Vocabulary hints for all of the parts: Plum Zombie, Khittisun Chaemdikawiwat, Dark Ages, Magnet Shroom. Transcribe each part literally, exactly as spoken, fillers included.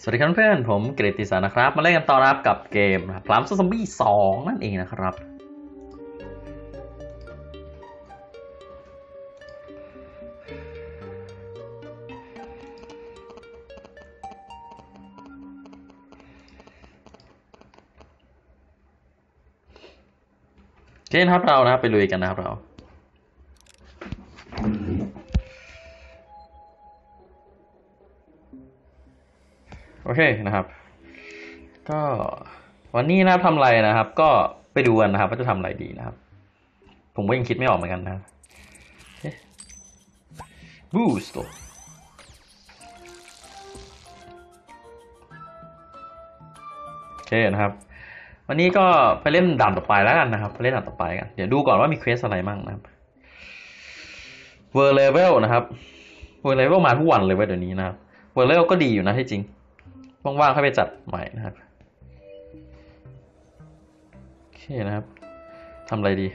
สวัสดีครับเพื่อนผมกฤติศักดิ์นะครับมาเล่นกันต่อนะครับกับเกมพลัมซอมบี้สองนั่นเองนะครับเช่นครับเรานะครับไปลุยกันนะครับเราโอเคนะครับก็วันนี้นะทำอะไรนะครับก็ไปดูกันนะครับว่าจะทำอะไรดีนะครับผมก็ยังคิดไม่ออกเหมือนกันนะบูสต์โอเคนะครับวันนี้ก็ไปเล่นด่านต่อไปแล้วกันนะครับไปเล่นด่านต่อไปกันเดี๋ยวดูก่อนว่ามีเควสอะไรมั่งนะครับเวอร์เลเวลนะครับเวอร์เลเวลมาทุกวันเลยเว้ยเดี๋ยวนี้นะครับเวอร์เลเวลก็ดีอยู่นะที่จริงว่างๆเข้าไปจัดใหม่นะครับโอเคนะครับทำอะไรดี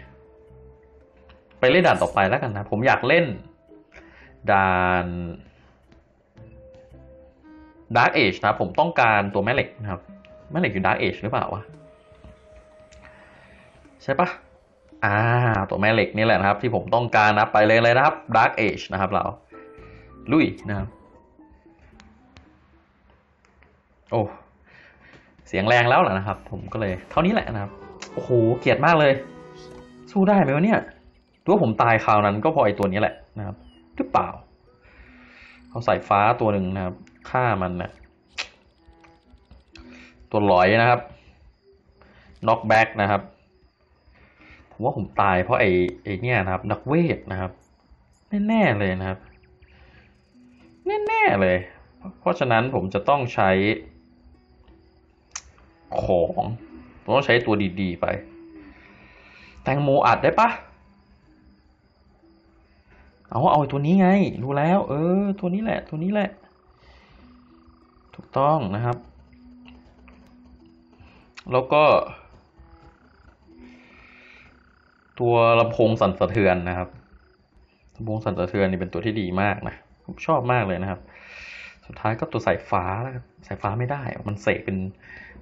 ไปเล่นด่านต่อไปแล้วกันนะผมอยากเล่นด่าน Dark Age นะผมต้องการตัวแม่เหล็กนะครับแม่เหล็กอยู่ Dark Age หรือเปล่าวะใช่ปะอ่าตัวแม่เหล็กนี่แหละนะครับที่ผมต้องการนะไปเลยเลยนะครับ Dark Age นะครับเราลุยนะครับโอ้เสียงแรงแล้วแหละนะครับผมก็เลยเท่านี้แหละนะครับโอ้โหเกลียดมากเลยสู้ได้ไหมวะเนี่ยตัวผมตายคราวนั้นก็พอไอตัวนี้แหละนะครับหรือเปล่าเขาใส่ฟ้าตัวหนึ่งนะครับฆ่ามันนะตัวลอยนะครับน็อกแบ็กนะครับผมว่าผมตายเพราะไอไอเนี่ยนะครับนักเวทนะครับแน่ๆเลยนะครับแน่ๆเลยเพราะฉะนั้นผมจะต้องใช้ของต้องใช้ตัวดีๆไปแตงโมอัดได้ปะเอาเอาตัวนี้ไงรู้แล้วเออตัวนี้แหละตัวนี้แหละถูกต้องนะครับแล้วก็ตัวลำโพงสั่นสะเทือนนะครับลำโพงสั่นสะเทือนนี่เป็นตัวที่ดีมากนะผมชอบมากเลยนะครับสุดท้ายก็ตัวสายฟ้าแล้วสายฟ้าไม่ได้มันเสกเป็น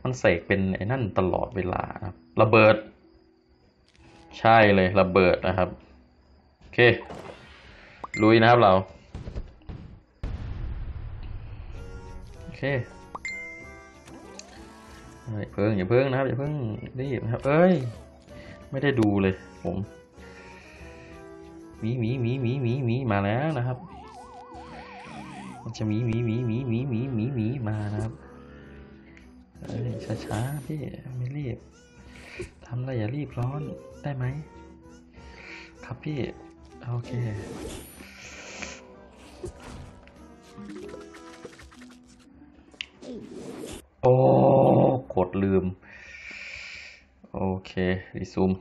มันเสกเป็นไอ้นั่นตลอดเวลาครับระเบิดใช่เลยระเบิดนะครับโอเคลุยนะครับเราโอเคอย่าเพิ่งอย่าเพิ่งนะครับอย่าเพิ่งรีบนะครับเอ้ยไม่ได้ดูเลยผมมีมีมีมีมีมีมาแล้วนะครับมันจะมีมีมีมีมีมีมีมีมานะครับช้าๆพี่ไม่รีบทำอะไรอย่ารีบร้อนได้ไหมครับพี่โอเคโอ้กดลืมโอเครีซูม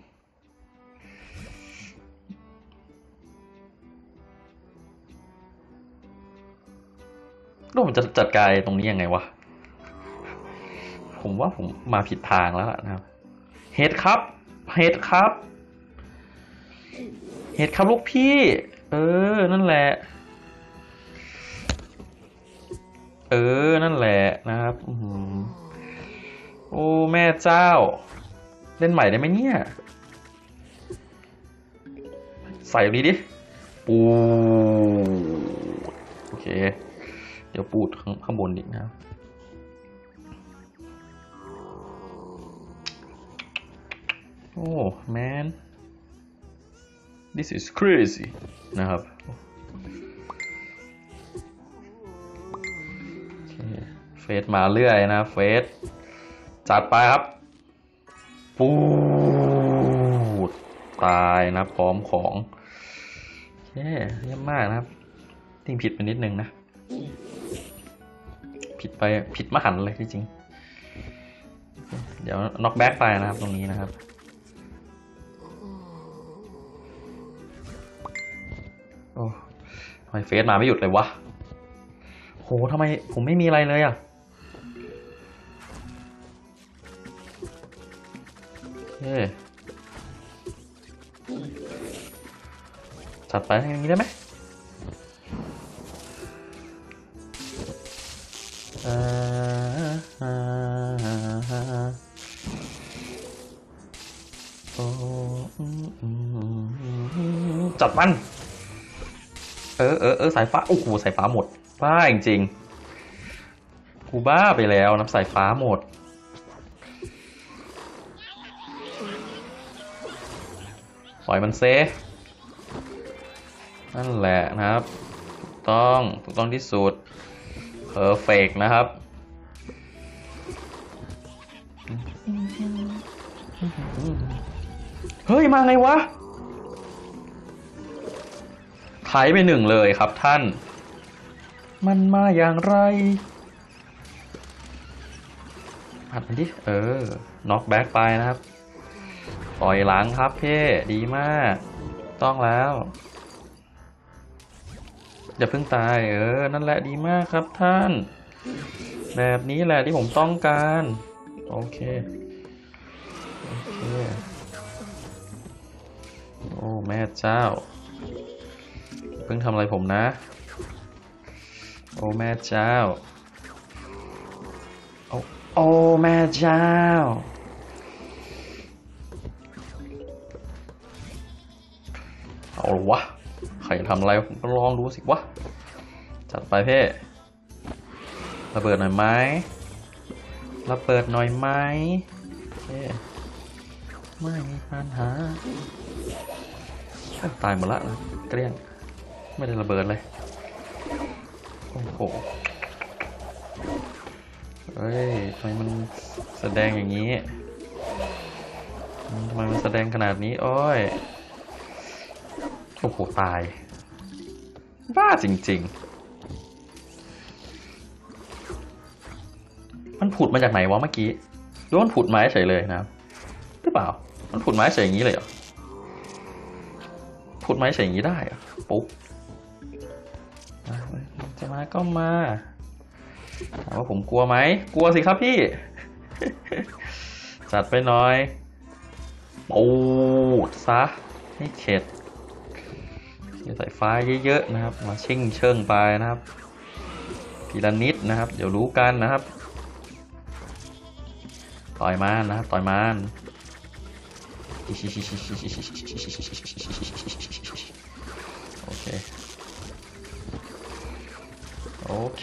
แล้วผมจะจัดการตรงนี้ยังไงวะผมว่าผมมาผิดทางแล้วล่ะนะครับเฮดครับเฮดครับเฮดครับลูกพี่เออนั่นแหละเออนั่นแหละนะครับโอ้แม่เจ้าเล่นใหม่ได้ไหมเนี่ยใส่ตรงนี้ดิปูโอเคเดี๋ยวปูดข้างบนอีกนะครับโอ้แมน this is crazy นะครับเฟสมาเรื่อยนะเฟสจัดไปครับปูดตายนะพร้อมของเย้เยี่ยมมากนะครับทิ้งผิดไปนิดนึงนะผิดไปผิดมหันต์เลยที่จริงเดี๋ยวน็อกแบ็กไปนะครับตรงนี้นะครับโอ้ทำไมเฟสมาไม่หยุดเลยวะโหทำไมผมไม่มีอะไรเลยอ่ะเฮ้จัดไปอย่างนี้ได้ไหมเอ่อ จับมันเออเออเออสายฟ้าโอ้โหสายฟ้าหมดบ้าจริงๆกูบ้าไปแล้วน้ำสายฟ้าหมดปล่อยมันเซนั่นแหละนะครับถูกต้องถูกต้องที่สุดเพอร์เฟกต์นะครับเฮ้ยมาไงวะไถไปหนึ่งเลยครับท่านมันมาอย่างไรอัดมันดิเออน็อกแบ็กไปนะครับปล่อยหลังครับเพ่ดีมากต้องแล้วอย่าเพิ่งตายเออนั่นแหละดีมากครับท่านแบบนี้แหละที่ผมต้องการโอเคโอเคโอ้แม่เจ้าเพิ่งทำอะไรผมนะโอ้แม่เจ้าโอ้โอ้แม่เจ้าเอาวะใครทำอะไรผมก็ลองดูสิวะจัดไปเพ่ระเบิดหน่อยไหมระเบิดหน่อยไหมเพ่ไม่มีปัญหาตายหมดละนะเกลี้ยงไม่ได้ระเบิดเลยโอ้โหเฮ้ยทำไมมันแสดงอย่างนี้ทำไมมันแสดงขนาดนี้โอ้ยโอ้โหตายบ้าจริงๆมันผุดมาจากไหนวะเมื่อกี้โดนผุดไม้เฉยเลยนะครับหรือเปล่ามันผุดไม้เฉยอย่างนี้เลยเหรอผุดไม้เฉยอย่างนี้ได้เหรอปุ๊บจะมาก็มาถามว่าผมกลัวไหมกลัวสิครับพี่ จัดไปหน่อยโอ้ซะให้เข็ดสายฟ้าเยอะๆนะครับมาเชิ่งเชิงไปนะครับพีระนิดนะครับเดี๋ยวรู้กันนะครับต่อยมานนะครับต่อยมานโอเคโอเค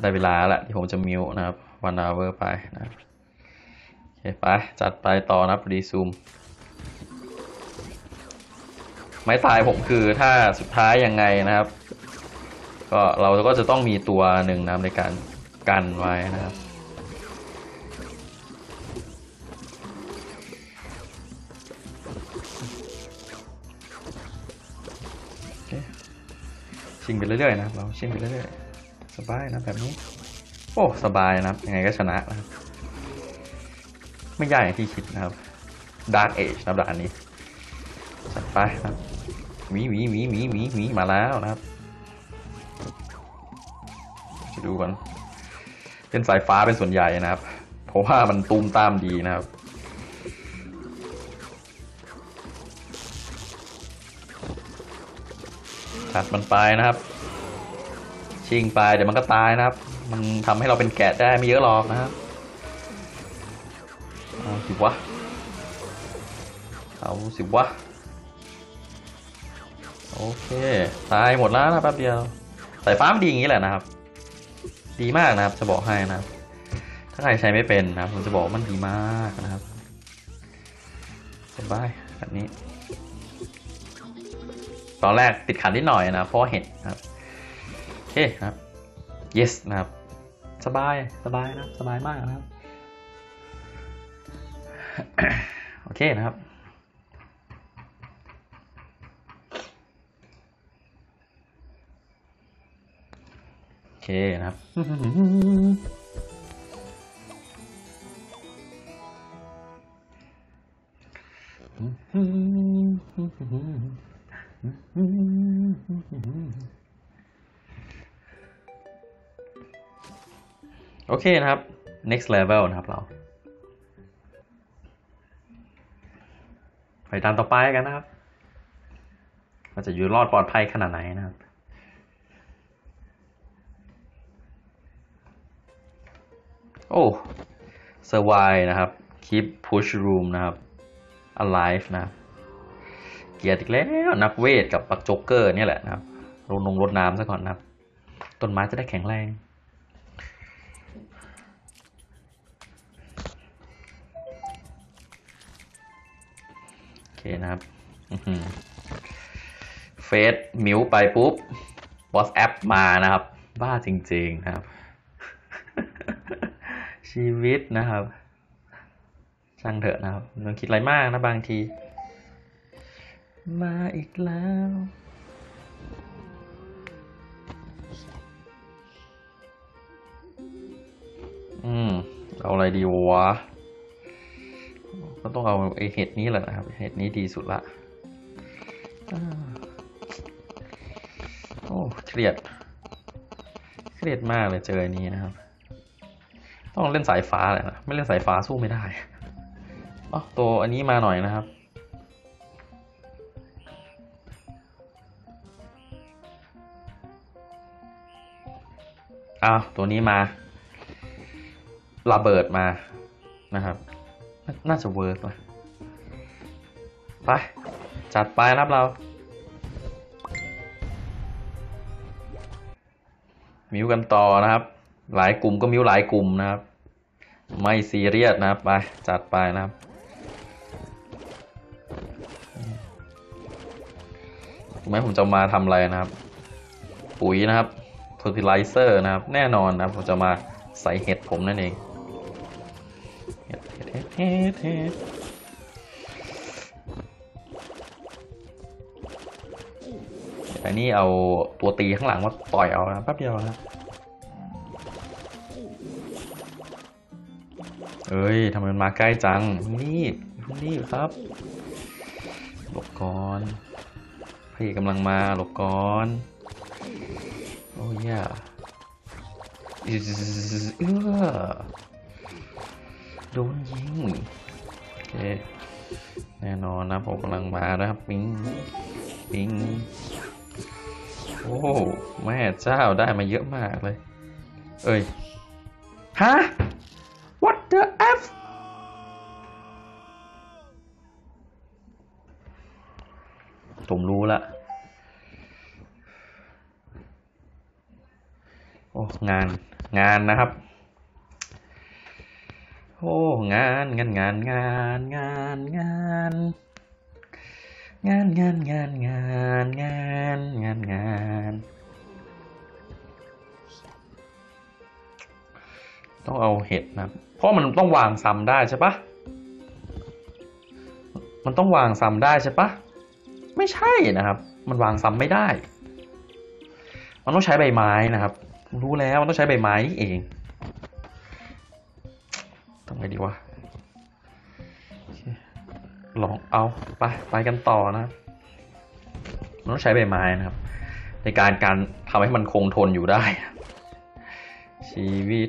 ได้เวลาละที่ผมจะมิวนะครับวันอเวอร์ไปนะโอเคไปจัดไปต่อนะครับรีซูมไม้ตายผมคือถ้าสุดท้ายยังไงนะครับก็เราก็จะต้องมีตัวหนึ่งนะครับในการกันไว้นะครับชิงไปเรื่อยๆนะครับเราชิงไปเรื่อยๆสบายนะแบบนี้โอ้สบายนะครับยังไงก็ชนะนะครับไม่ยากอย่างที่คิดนะครับ Dark Age นะครับด่านนี้จัดไปครับมีมีมีมีมีมีมาแล้วนะครับจะดูก่อนเป็นสายฟ้าเป็นส่วนใหญ่นะครับเพราะว่ามันตูมตามดีนะครับจัดมันไปนะครับชิงไปเดี๋ยวมันก็ตายนะครับมันทำให้เราเป็นแกะได้ไม่เยอะหรอกนะครับเอาสิวะเอาสิวะโอเคตายหมดแล้วนะแป๊บเดียวสายฟ้ามันดีอย่างนี้แหละนะครับดีมากนะครับจะบอกให้นะครับถ้าใครใช้ไม่เป็นนะผมจะบอกมันดีมากนะครับสบายแบบนี้ตอนแรกติดขัดนิดหน่อยนะเพราะเห็นนะครับโอเคครับ yes นะครับสบายสบายนะสบายมากนะครับ โอเคนะครับโอเคนะครับโอเคนะครับ next level นะครับเราไปตามต่อไปกันนะครับเราจะอยู่รอดปลอดภัยขนาดไหนนะครับ โอ้เซอร์ไวนะครับคลิป push room นะครับ alive นะเกียรติอีกแล้วนักเวทกับปักโจ๊กเกอร์เนี่ยแหละนะครับลงลงรดน้ำซะก่อนนะครับต้นไม้จะได้แข็งแรงโอเคนะครับเฟสมิวไปปุ๊บบอสแอปมานะครับบ้าจริงๆนะครับชีวิตนะครับช่างเถอะนะครับไม่ต้องคิดอะไรมากนะบางทีมาอีกแล้วอืมเอาอะไรดีวะก็ต้องเอาไอเห็ดนี้แหละนะครับเห็ดนี้ดีสุดละโอ้เครียดเครียดมากเลยเจอไอ้นี้นะครับต้องเล่นสายฟ้าแหละนะไม่เล่นสายฟ้าสู้ไม่ได้อ๋อตัวอันนี้มาหน่อยนะครับอ้าวตัวนี้มาระเบิดมานะครับ น, น่าจะเวิร์กนะไปจัดไปครับเรามิวกันต่อนะครับหลายกลุ่มก็มิวหลายกลุ่มนะครับไม่ซีเรียสนะครับไปจัดไปนะครับถึงแม้ผมจะมาทำอะไรนะครับปุ๋ยนะครับเฟอร์ติไลเซอร์นะครับแน่นอนนะครับผมจะมาใส่เห็ดผมนั่นเองเห็ดเห็ดเห็ดเห็ดอันนี้เอาตัวตีข้างหลังว่าต่อยเอานะแป๊บเดียวนะเอ้ยทำไมมันมาใกล้จังนี่นี่ครับหลบก่อนพี่กำลังมาหลบก่อนโอ้ยโดนยิงโอเคแน่นอนนะผมกำลังมานะครับปิงปิงโอ้แม่เจ้าได้มาเยอะมากเลยเอ้ยฮะ what the f ผมรู้ละโอ้งานงานนะครับโอ้งานงานงานงานงานงานงานงานงานงานงานงานงานต้องเอาเห็ดนะเพราะมันต้องวางซ้ำได้ใช่ปะมันต้องวางซ้ำได้ใช่ปะไม่ใช่นะครับมันวางซ้ำไม่ได้มันต้องใช้ใบไม้นะครับรู้แล้วมันต้องใช้ใบไม้นี่เองทำไงดีวะลองเอาไปไปกันต่อนะมันต้องใช้ใบไม้นะครับในการการทำให้มันคงทนอยู่ได้ชีวิต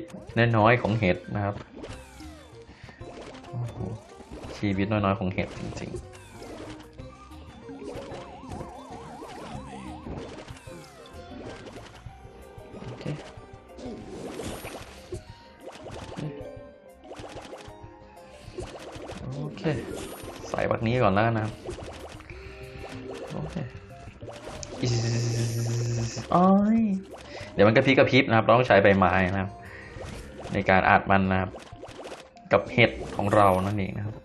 น้อยๆของเห็ดนะครับชีวิตน้อยๆของเห็ดจริงๆใส่บักนี้ก่อนแล้วนะโอเคอ้อยเดี๋ยวมันกระพริบกระพริบนะครับต้องใช้ใบไม้นะครับในการอัดมันนะครับกับเห็ดของเรานั่นเองนะครับ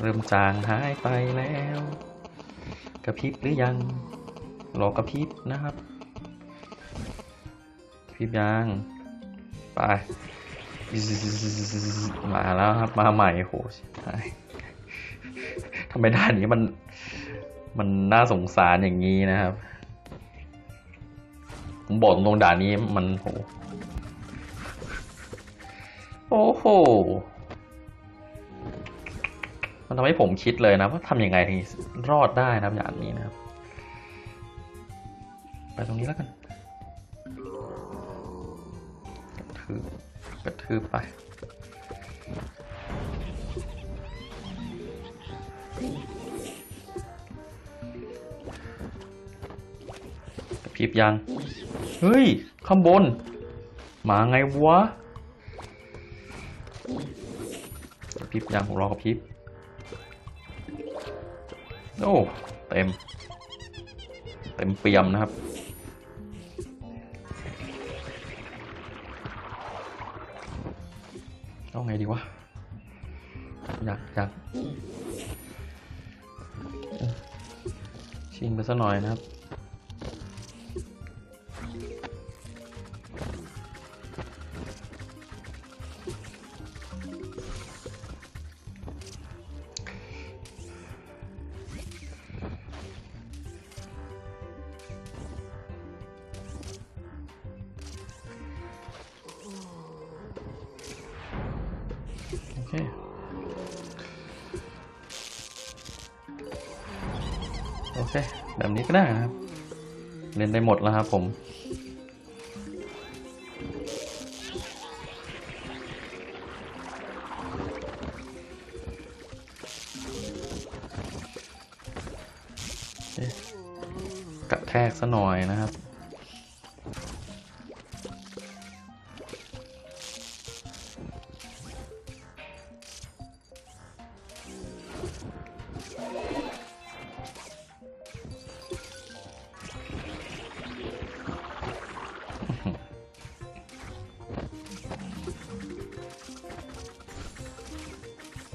เริ่มจางหายไปแล้วกระพริบหรือยังรอกระพริบนะครับพี่ยางไปมาแล้วครับมาใหม่โหทำไมด้านนี้มันมันน่าสงสารอย่างนี้นะครับผมบอกตรงด่านนี้มันโหโอ้โหมันทำให้ผมคิดเลยนะว่าทำยังไงถึงรอดได้นะอย่างนี้นะครับไปตรงนี้แล้วกันกระทืบไป ถีบยังเฮ้ยข้างบนมาไงวะพิบยังผมรอกับพิบโอ้เต็มเต็มเปี่ยมนะครับต้องไงดีวะอยากอยากชิงไปซะหน่อยนะครับโอเคแบบนี้ก็ได้นะครับเล่นได้หมดแล้วครับผมกระแทกซะหน่อยนะครับ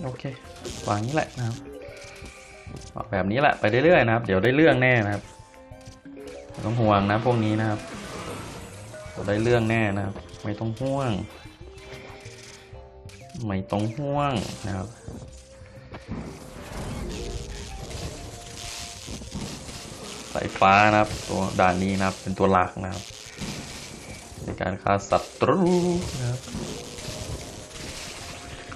โอเควางนี้แหละนะครับแบบนี้แหละไปเรื่อยๆนะครับเดี๋ยวได้เรื่องแน่นะครับไม่ต้องห่วงนะพวกนี้นะครับได้เรื่องแน่นะครับไม่ต้องห่วงไม่ต้องห่วงนะครับสายฟ้านะครับตัวด่านนี้นะครับเป็นตัวหลักนะครับในการฆ่าศัตรูนะครับ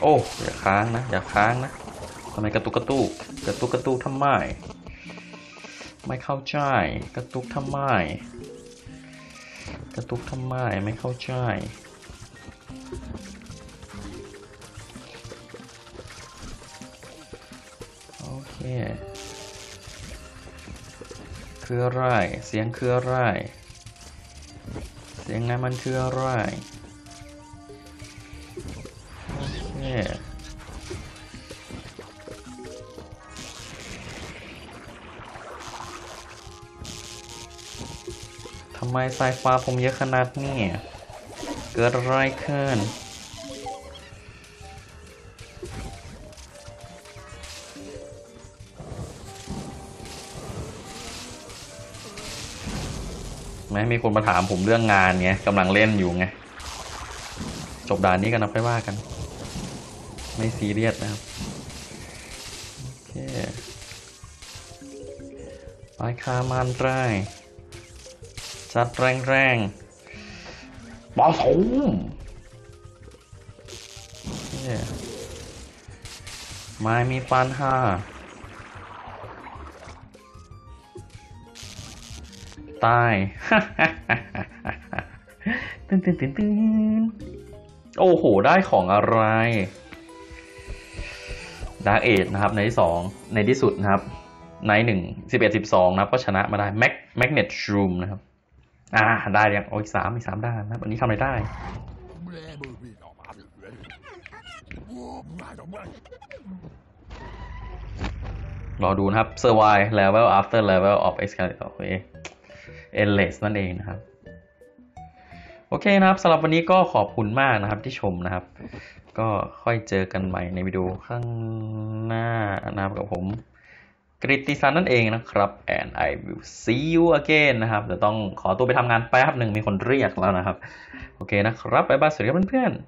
โอ้อย่าค้างนะอย่าค้างนะทำไมกระตุกกระตุกกระตุกกระตุกทำไมไม่เข้าใจกระตุกทำไมกระตุกทำไมไม่เข้าใจโอเคคืออะไรเสียงคืออะไรเสียงไงมันคืออะไรทำไมสายฟ้าผมเยอะขนาดนี้เกิดอะไรขึ้นไม่มีคนมาถามผมเรื่องงานไงกำลังเล่นอยู่ไงจบด่านนี้กันนะไปว่ากันไม่ซีเรียสนะครับโอเคไปคามันไร่จัดแรงแรงบอลสูงไม่มีปัญหาตายตื่นตื่นตื่นตื่นโอ้โหได้ของอะไรDark Ages นะครับในที่สองในที่สุดนะครับในหนึ่งสิบเอ็ดสิบสองนะครับก็ชนะมาได้แม็กแมกเนตชรูมนะครับอ่าได้ยังโอ้ยสามอีกสามด้านนะวันนี้ทำอะไรได้รอดูนะครับ Survive Level After Level of Escalation Endless นั่นเองนะครับโอเคนะครับสำหรับวันนี้ก็ขอบคุณมากนะครับที่ชมนะครับก็ค่อยเจอกันใหม่ในวิดีโอข้างหน้านะครับกับผมกฤติสันนั่นเองนะครับ and I will see you again นะครับเดี๋ยวต้องขอตัวไปทำงานแป๊บหนึ่งมีคนเรียกแล้วนะครับโอเคนะครับบ๊ายบายสวัสดีครับเพื่อนๆ